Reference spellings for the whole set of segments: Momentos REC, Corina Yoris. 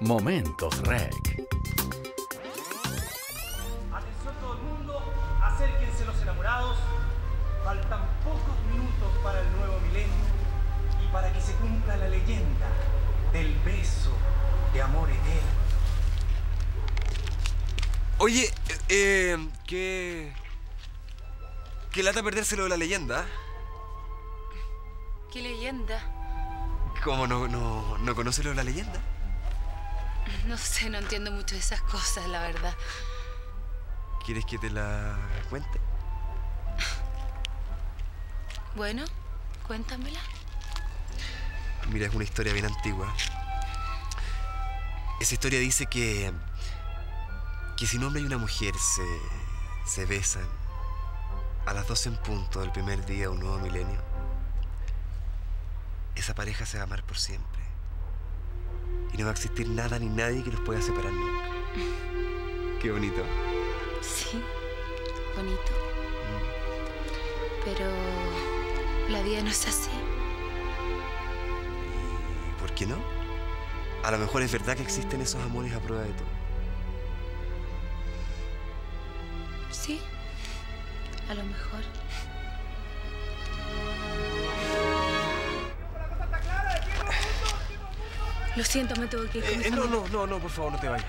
Momentos REC. Atención todo el mundo, acérquense los enamorados. Faltan pocos minutos para el nuevo milenio y para que se cumpla la leyenda del beso de amor eterno. Oye, qué lata perdérselo de la leyenda. ¿Qué leyenda? ¿Cómo no conoces lo de la leyenda? No sé, no entiendo mucho de esas cosas, la verdad. ¿Quieres que te la cuente? Bueno, cuéntamela. Mira, es una historia bien antigua. Esa historia dice que si un hombre y una mujer se besan a las 12 en punto del primer día de un nuevo milenio, esa pareja se va a amar por siempre. Y no va a existir nada ni nadie que los pueda separar nunca. Qué bonito. Sí, bonito. Pero la vida no es así. ¿Y por qué no? A lo mejor es verdad que existen esos amores a prueba de todo. Sí, a lo mejor. Lo siento, me tengo que ir con no, por favor, no te vayas.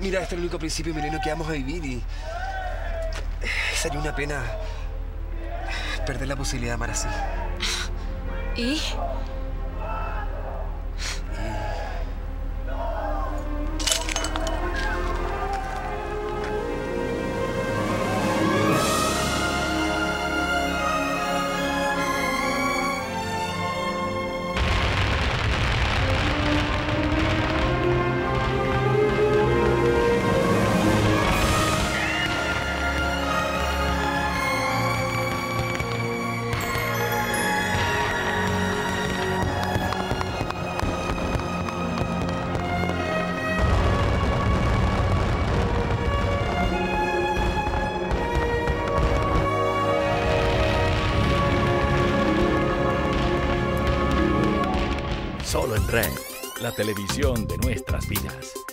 Mira, este es el único principio milenio que vamos a vivir y... sería una pena perder la posibilidad de amar así. ¿Y? Solo en REC, la televisión de nuestras vidas.